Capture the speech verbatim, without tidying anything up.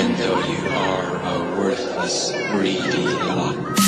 even though you are a worthless, greedy lot.